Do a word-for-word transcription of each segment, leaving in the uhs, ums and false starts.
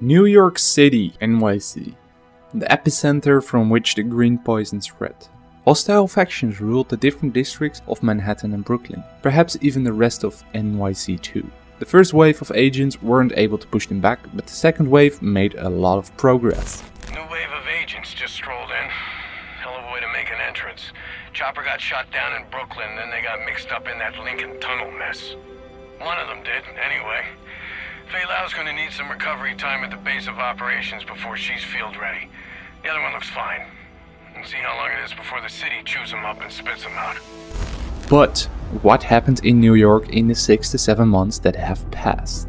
New York City, N Y C, the epicenter from which the green poison spread. Hostile factions ruled the different districts of Manhattan and Brooklyn, perhaps even the rest of N Y C too. The first wave of agents weren't able to push them back, but the second wave made a lot of progress. New wave of agents just strolled in. Hell of a way to make an entrance. Chopper got shot down in Brooklyn, then they got mixed up in that Lincoln Tunnel mess. One of them did, anyway. Faye Lau's gonna need some recovery time at the base of operations before she's field ready. The other one looks fine. And see how long it is before the city chews them up and spits them out. But what happened in New York in the six to seven months that have passed?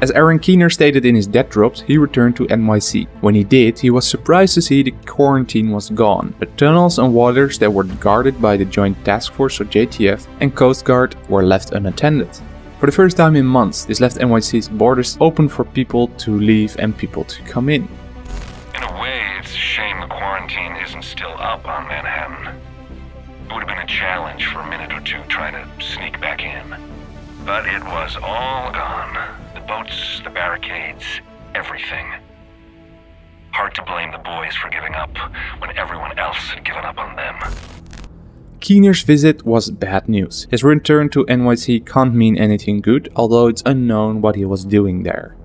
As Aaron Keener stated in his dead drops, he returned to N Y C. When he did, he was surprised to see the quarantine was gone. The tunnels and waters that were guarded by the Joint Task Force, or J T F, and Coast Guard were left unattended. For the first time in months, this left N Y C's borders open for people to leave and people to come in. In a way, it's a shame the quarantine isn't still up on Manhattan. It would have been a challenge for a minute or two trying to sneak back in. But it was all gone. Boats, the barricades, everything. Hard to blame the boys for giving up when everyone else had given up on them. Keener's visit was bad news. His return to N Y C can't mean anything good, although it's unknown what he was doing there.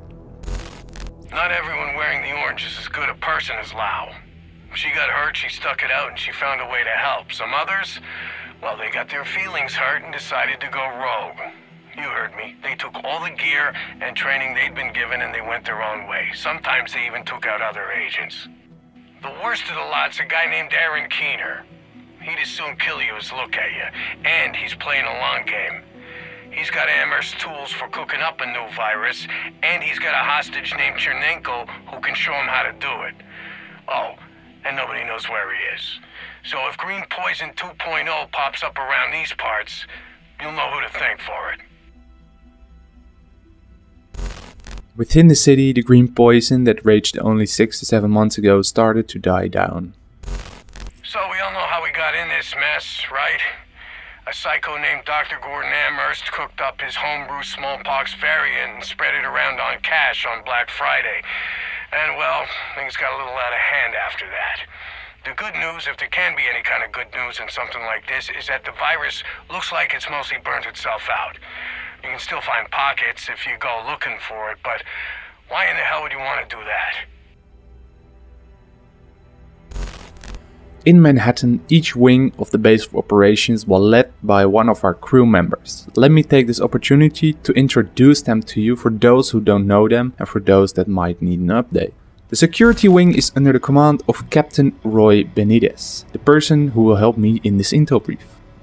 Not everyone wearing the orange is as good a person as Lau. She got hurt, she stuck it out, and she found a way to help. Some others, well, they got their feelings hurt and decided to go rogue. You heard me. They took all the gear and training they'd been given and they went their own way. Sometimes they even took out other agents. The worst of the lot's a guy named Aaron Keener. He'd as soon kill you as look at you. And he's playing a long game. He's got Amherst's tools for cooking up a new virus. And he's got a hostage named Chernenko who can show him how to do it. Oh, and nobody knows where he is. So if Green Poison two point oh pops up around these parts, you'll know who to thank for it. Within the city, the green poison that raged only six to seven months ago started to die down. So we all know how we got in this mess, right? A psycho named Doctor Gordon Amherst cooked up his homebrew smallpox variant and spread it around on cash on Black Friday. And well, things got a little out of hand after that. The good news, if there can be any kind of good news in something like this, is that the virus looks like it's mostly burnt itself out. You can still find pockets if you go looking for it, but why in the hell would you want to do that? In Manhattan, each wing of the base of operations was led by one of our crew members. Let me take this opportunity to introduce them to you for those who don't know them and for those that might need an update. The security wing is under the command of Captain Roy Benitez, the person who will help me in this intel brief.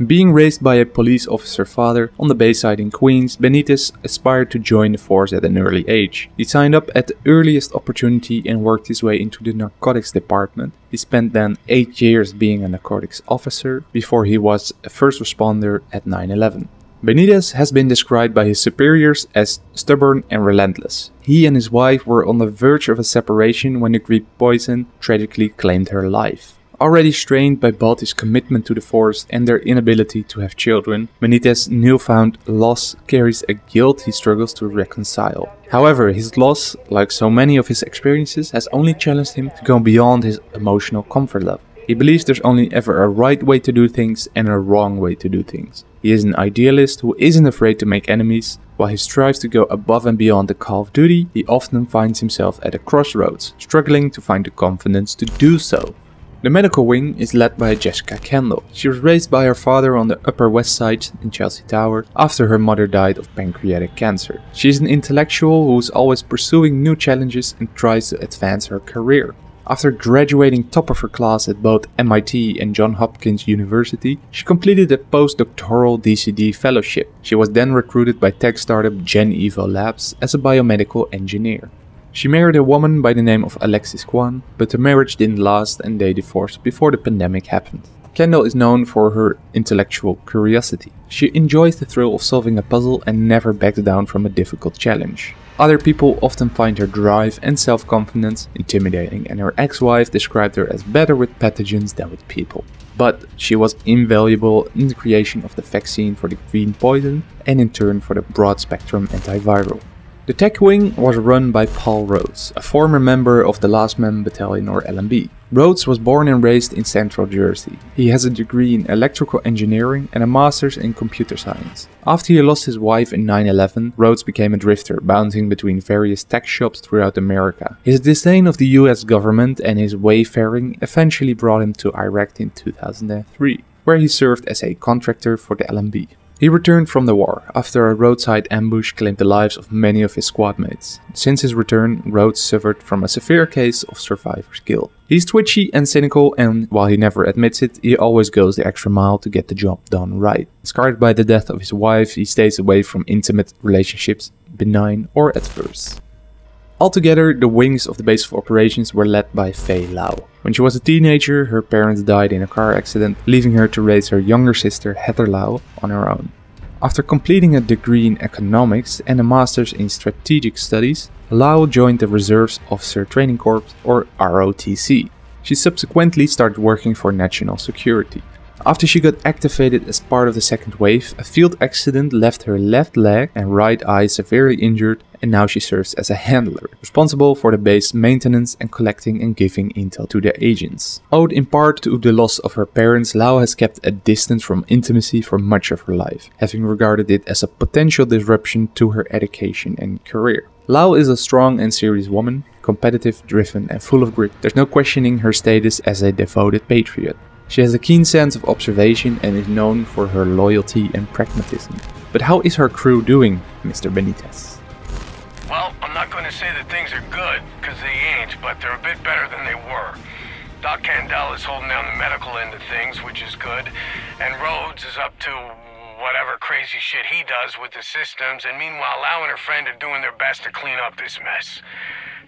Being raised by a police officer father on the Bayside in Queens, Benitez aspired to join the force at an early age. He signed up at the earliest opportunity and worked his way into the narcotics department. He spent then eight years being a narcotics officer before he was a first responder at nine eleven. Benitez has been described by his superiors as stubborn and relentless. He and his wife were on the verge of a separation when the green poison tragically claimed her life. Already strained by both his commitment to the force and their inability to have children, Benitez's newfound loss carries a guilt he struggles to reconcile. However, his loss, like so many of his experiences, has only challenged him to go beyond his emotional comfort level. He believes there's only ever a right way to do things and a wrong way to do things. He is an idealist who isn't afraid to make enemies. While he strives to go above and beyond the call of duty, he often finds himself at a crossroads, struggling to find the confidence to do so. The medical wing is led by Jessica Kandel. She was raised by her father on the Upper West Side in Chelsea Tower after her mother died of pancreatic cancer. She is an intellectual who is always pursuing new challenges and tries to advance her career. After graduating top of her class at both M I T and Johns Hopkins University, she completed a postdoctoral D C D fellowship. She was then recruited by tech startup GenEvo Labs as a biomedical engineer. She married a woman by the name of Alexis Quan, but the marriage didn't last and they divorced before the pandemic happened. Kandel is known for her intellectual curiosity. She enjoys the thrill of solving a puzzle and never backs down from a difficult challenge. Other people often find her drive and self-confidence intimidating, and her ex-wife described her as better with pathogens than with people. but she was invaluable in the creation of the vaccine for the green poison and in turn for the broad-spectrum antiviral. The tech wing was run by Paul Rhodes, a former member of the Last Man Battalion or L M B. Rhodes was born and raised in Central Jersey. He has a degree in electrical engineering and a master's in computer science. After he lost his wife in nine eleven, Rhodes became a drifter, bouncing between various tech shops throughout America. His disdain of the U S government and his wayfaring eventually brought him to Iraq in two thousand three, where he served as a contractor for the L M B. He returned from the war, after a roadside ambush claimed the lives of many of his squad mates. Since his return, Rhodes suffered from a severe case of survivor's guilt. He's twitchy and cynical, and while he never admits it, he always goes the extra mile to get the job done right. Scarred by the death of his wife, he stays away from intimate relationships, benign or adverse. Altogether, the wings of the base of operations were led by Faye Lau. When she was a teenager, her parents died in a car accident, leaving her to raise her younger sister Heather Lau on her own. After completing a degree in economics and a master's in strategic studies, Lau joined the Reserves Officer Training Corps, or R O T C. She subsequently started working for national security. After she got activated as part of the second wave, a field accident left her left leg and right eye severely injured, and now she serves as a handler, responsible for the base maintenance and collecting and giving intel to the agents. Owed in part to the loss of her parents, Lau has kept a distance from intimacy for much of her life, having regarded it as a potential disruption to her education and career. Lau is a strong and serious woman, competitive, driven and full of grit. There's no questioning her status as a devoted patriot. She has a keen sense of observation and is known for her loyalty and pragmatism. But how is her crew doing, Mister Benitez? Well, I'm not going to say that things are good, because they ain't, but they're a bit better than they were. Doc Kandel is holding down the medical end of things, which is good, and Rhodes is up to whatever crazy shit he does with the systems, and meanwhile Lau and her friend are doing their best to clean up this mess.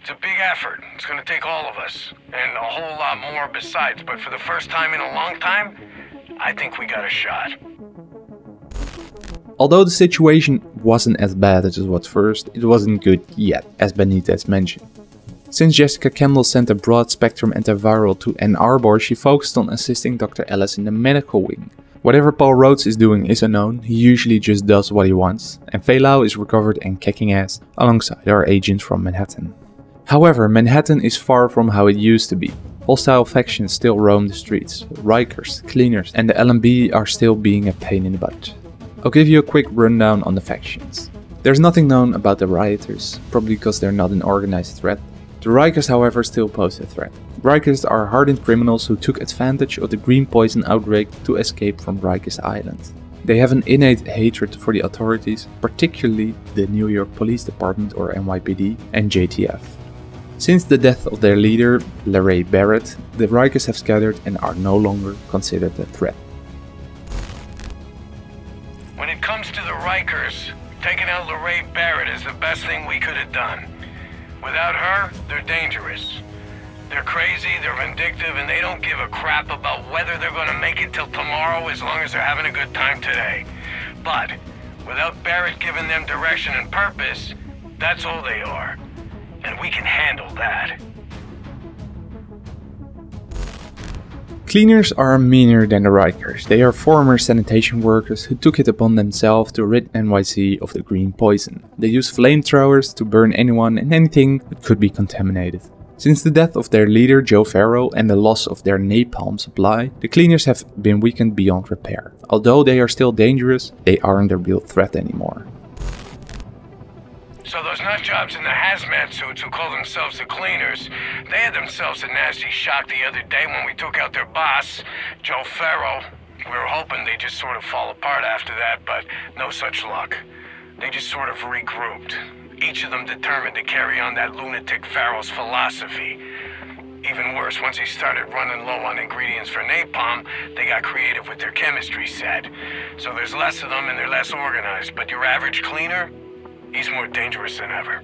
It's a big effort. It's gonna take all of us, and a whole lot more besides, but for the first time in a long time, I think we got a shot. Although the situation wasn't as bad as it was first, it wasn't good yet, as Benitez mentioned. Since Jessica Kandel sent a broad-spectrum antiviral to Ann Arbor, she focused on assisting Doctor Ellis in the medical wing. Whatever Paul Rhodes is doing is unknown, he usually just does what he wants, and Faye Lau is recovered and kicking ass alongside our agents from Manhattan. However, Manhattan is far from how it used to be. Hostile factions still roam the streets. Rikers, Cleaners and the L M B are still being a pain in the butt. I'll give you a quick rundown on the factions. There's nothing known about the rioters, probably because they're not an organized threat. The Rikers, however, still pose a threat. Rikers are hardened criminals who took advantage of the green poison outbreak to escape from Rikers Island. They have an innate hatred for the authorities, particularly the New York Police Department or N Y P D and J T F. Since the death of their leader, Lorraine Barrett, the Rikers have scattered and are no longer considered a threat. When it comes to the Rikers, taking out Lorraine Barrett is the best thing we could have done. Without her, they're dangerous. They're crazy, they're vindictive, and they don't give a crap about whether they're going to make it till tomorrow as long as they're having a good time today. But without Barrett giving them direction and purpose, that's all they are. And we can handle that. Cleaners are meaner than the Rikers. They are former sanitation workers who took it upon themselves to rid N Y C of the green poison. They use flamethrowers to burn anyone and anything that could be contaminated. Since the death of their leader Joe Farrow and the loss of their napalm supply, the Cleaners have been weakened beyond repair. Although they are still dangerous, they aren't a real threat anymore. So those nutjobs in the hazmat suits who call themselves the Cleaners, they had themselves a nasty shock the other day when we took out their boss, Joe Farrow. We were hoping they just sort of fall apart after that, but no such luck. They just sort of regrouped. Each of them determined to carry on that lunatic Farrow's philosophy. Even worse, once he started running low on ingredients for napalm, they got creative with their chemistry set. So there's less of them and they're less organized, but your average Cleaner? He's more dangerous than ever.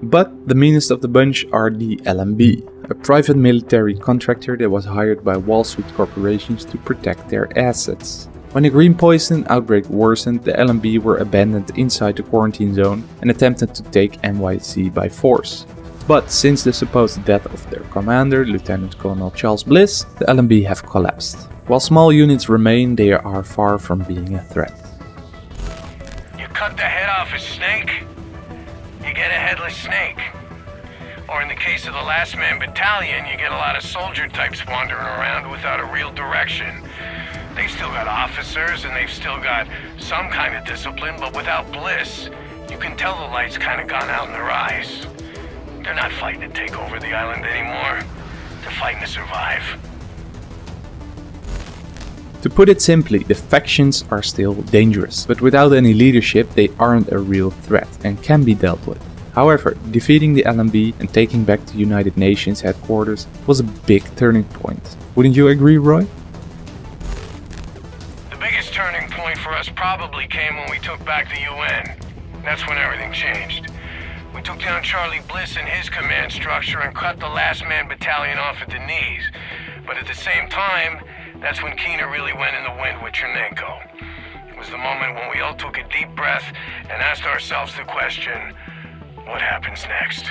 But the meanest of the bunch are the L M B, a private military contractor that was hired by Wall Street corporations to protect their assets. When the green poison outbreak worsened, the L M B were abandoned inside the quarantine zone and attempted to take N Y C by force. But since the supposed death of their commander, Lieutenant Colonel Charles Bliss, the L M B have collapsed. While small units remain, they are far from being a threat. You cut the head off a snake, you get a headless snake. Or in the case of the Last Man Battalion, you get a lot of soldier types wandering around without a real direction. They've still got officers and they've still got some kind of discipline, but without Bliss, you can tell the light's kind of gone out in their eyes. They're not fighting to take over the island anymore. They're fighting to survive. To put it simply, the factions are still dangerous, but without any leadership they aren't a real threat and can be dealt with. However, defeating the L M B and taking back the United Nations headquarters was a big turning point. Wouldn't you agree, Roy? The biggest turning point for us probably came when we took back the U N. That's when everything changed. We took down Charlie Bliss and his command structure and cut the Last Man Battalion off at the knees. But at the same time, that's when Keener really went in the wind with Chernenko. It was the moment when we all took a deep breath and asked ourselves the question, what happens next?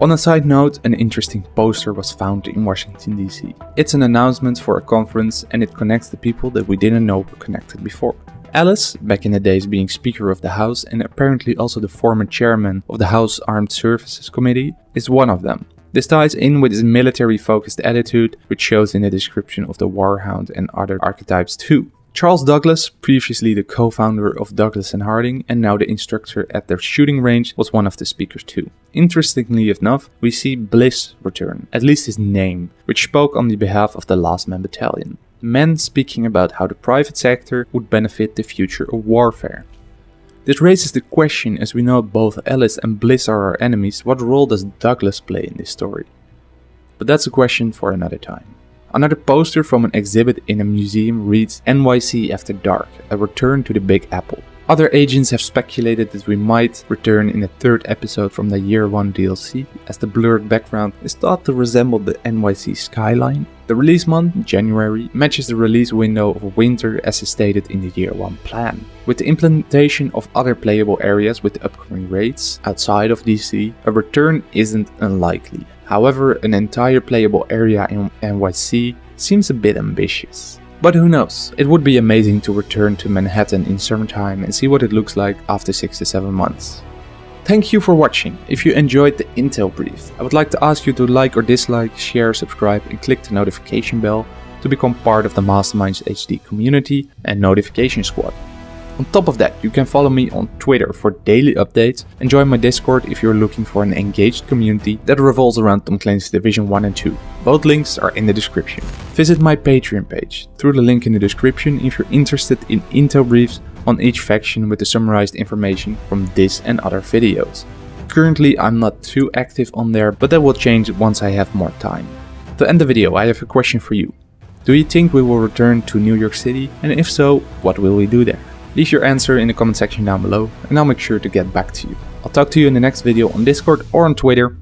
On a side note, an interesting poster was found in Washington D C. It's an announcement for a conference and it connects the people that we didn't know were connected before. Alice, back in the days being Speaker of the House and apparently also the former chairman of the House Armed Services Committee, is one of them. This ties in with his military-focused attitude, which shows in the description of the Warhound and other archetypes too. Charles Douglas, previously the co-founder of Douglas and Harding and now the instructor at their shooting range, was one of the speakers too. Interestingly enough, we see Bliss return, at least his name, which spoke on the behalf of the Last Man Battalion. Men speaking about how the private sector would benefit the future of warfare. This raises the question, as we know both Alice and Bliss are our enemies, what role does Douglas play in this story? But that's a question for another time. Another poster from an exhibit in a museum reads N Y C After Dark, a return to the Big Apple. Other agents have speculated that we might return in the third episode from the Year one D L C, as the blurred background is thought to resemble the N Y C skyline. The release month, January, matches the release window of winter as is stated in the Year one plan. With the implementation of other playable areas with the upcoming raids outside of D C, a return isn't unlikely. However, an entire playable area in N Y C seems a bit ambitious. But who knows, it would be amazing to return to Manhattan in summertime and see what it looks like after six to seven months. Thank you for watching. If you enjoyed the Intel Brief, I would like to ask you to like or dislike, share, subscribe and click the notification bell to become part of the Masterminds H D community and notification squad. On top of that, you can follow me on Twitter for daily updates and join my Discord if you're looking for an engaged community that revolves around Tom Clancy's Division one and two. Both links are in the description. Visit my Patreon page through the link in the description if you're interested in intel briefs on each faction with the summarized information from this and other videos. Currently I'm not too active on there, but that will change once I have more time. To end the video, I have a question for you. Do you think we will return to New York City, and if so, what will we do there? Leave your answer in the comment section down below and I'll make sure to get back to you. I'll talk to you in the next video on Discord or on Twitter.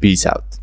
Peace out.